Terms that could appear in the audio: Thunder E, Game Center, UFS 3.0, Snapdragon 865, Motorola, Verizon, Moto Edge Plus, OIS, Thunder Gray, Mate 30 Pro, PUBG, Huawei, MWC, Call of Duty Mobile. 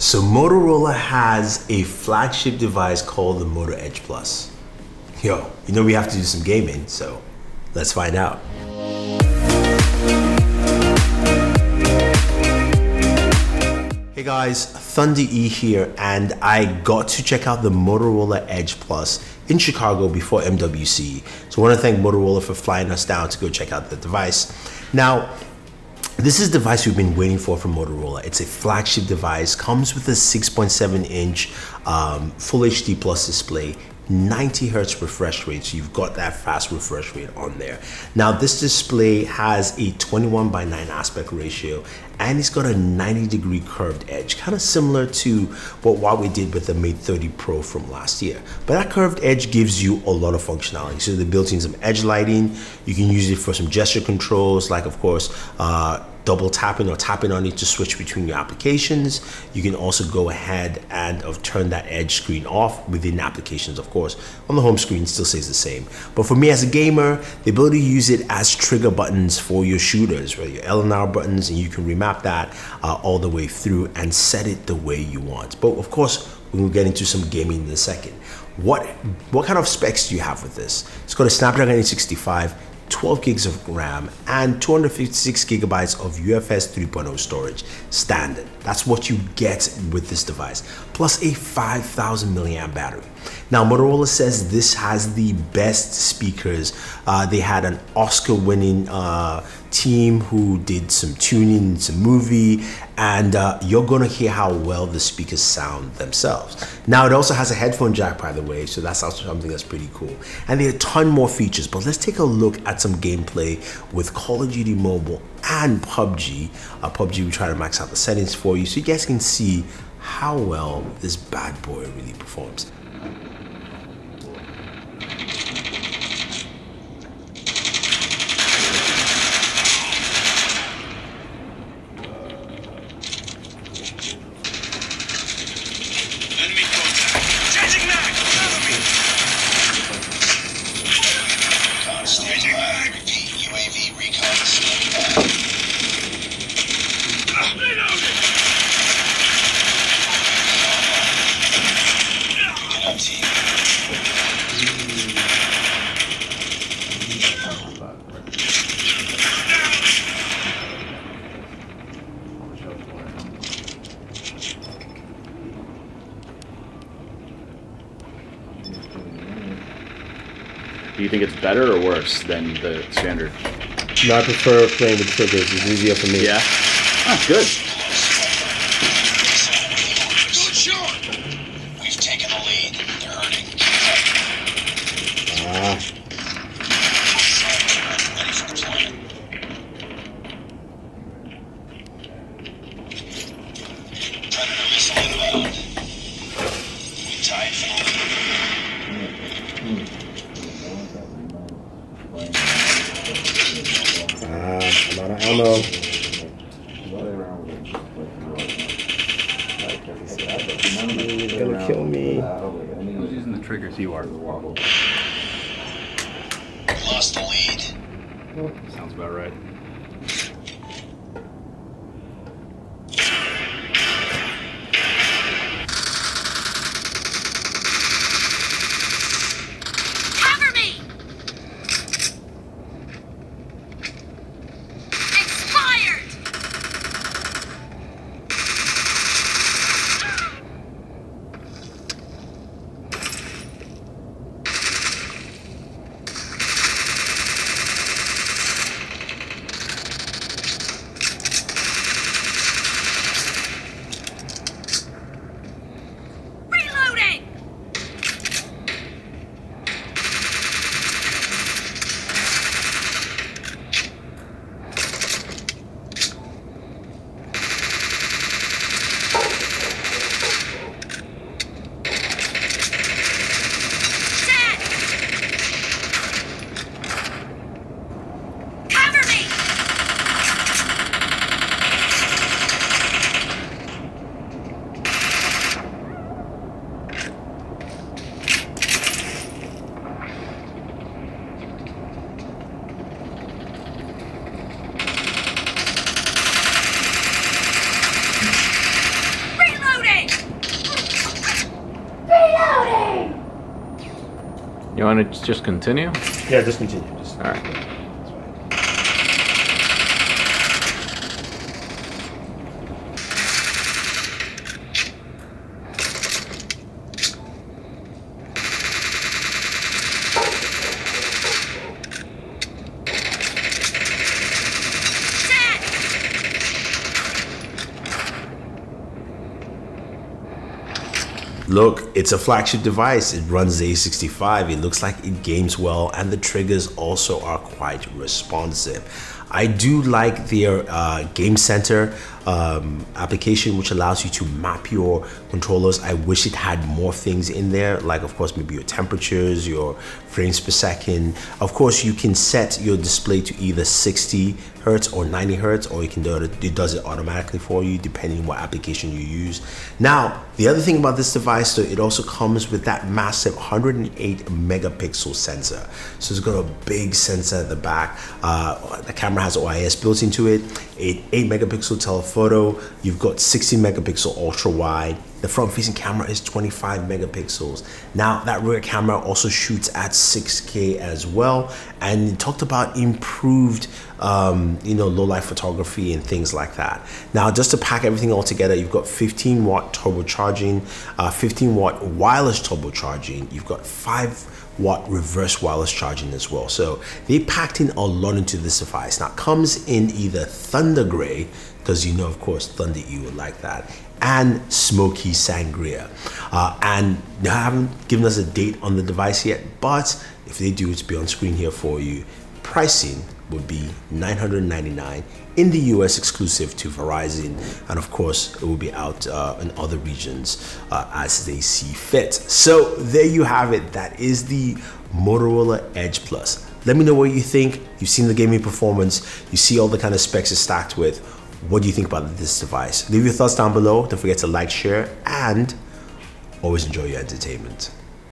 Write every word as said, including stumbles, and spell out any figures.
So Motorola has a flagship device called the Moto Edge Plus. Yo, you know we have to do some gaming, so let's find out. Hey guys, Thunder E here, and I got to check out the Motorola Edge Plus in Chicago before M W C. So I want to thank Motorola for flying us down to go check out the device. Now, this is the device we've been waiting for from Motorola. It's a flagship device, comes with a six point seven inch um, Full H D Plus display, ninety hertz refresh rate, so you've got that fast refresh rate on there. Now, this display has a twenty-one by nine aspect ratio, and it's got a ninety degree curved edge, kind of similar to what Huawei did with the Mate thirty Pro from last year. But that curved edge gives you a lot of functionality. So they built in some edge lighting. You can use it for some gesture controls, like of course, uh, double tapping or tapping on it to switch between your applications. You can also go ahead and uh, turn that edge screen off within applications, of course. On the home screen, it still stays the same. But for me as a gamer, the ability to use it as trigger buttons for your shooters, right? Your L and R buttons, and you can remap that uh, all the way through and set it the way you want. But of course, we'll get into some gaming in a second. What what kind of specs do you have with this? It's got a Snapdragon eight sixty-five, twelve gigs of RAM, and two hundred fifty-six gigabytes of U F S three point oh storage, standard. That's what you get with this device, plus a five thousand milliamp battery. Now, Motorola says this has the best speakers. Uh, they had an Oscar-winning uh, team who did some tuning, some movie, and uh, you're gonna hear how well the speakers sound themselves. Now, it also has a headphone jack, by the way, so that's also something that's pretty cool. And there are a ton more features, but let's take a look at some gameplay with Call of Duty Mobile and P U B G. Uh, P U B G, we try to max out the settings for you so you guys can see how well this bad boy really performs. Do you think it's better or worse than the standard? No, I prefer playing with triggers. It's easier for me. Yeah? Ah, good. Good shot. We've taken the lead. They're hurting. Ah. Ready for deployment. Predator missile inbound. We tied for the lead. Mm. I don't know. It's gonna kill me. Who's using the triggers? You are. Lost the lead. Sounds about right. You want to just continue? Yeah, just continue. Just All right. That's Look, it's a flagship device, it runs A sixty-five, it looks like it games well, and the triggers also are quite responsive. I do like their uh, Game Center um, application, which allows you to map your controllers. I wish it had more things in there, like of course maybe your temperatures, your frames per second. Of course you can set your display to either sixty hertz or ninety hertz, or you can do it, it does it automatically for you depending on what application you use. Now, the other thing about this device, so it also comes with that massive one hundred eight megapixel sensor. So it's got a big sensor at the back. Uh, the camera has O I S built into it, an eight megapixel telephoto, you've got sixteen megapixel ultra wide. The front facing camera is twenty-five megapixels. Now that rear camera also shoots at six K as well. And it talked about improved, um, you know, low light photography and things like that. Now, just to pack everything all together, you've got fifteen watt turbo charging, uh, fifteen watt wireless turbo charging. You've got five watt reverse wireless charging as well. So they packed in a lot into this device. Now it comes in either Thunder Gray, because you know, of course, Thunder E would like that, and Smoky Sangria. Uh, and they haven't given us a date on the device yet, but if they do, it's be on screen here for you. Pricing would be nine hundred ninety-nine dollars in the U S exclusive to Verizon, and of course it will be out uh, in other regions uh, as they see fit. So there you have it, that is the Motorola Edge Plus. Let me know what you think. You've seen the gaming performance, you see all the kind of specs it's stacked with. What do you think about this device? Leave your thoughts down below. Don't forget to like, share, and always enjoy your entertainment.